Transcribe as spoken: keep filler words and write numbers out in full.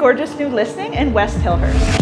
gorgeous new listing in West Hillhurst.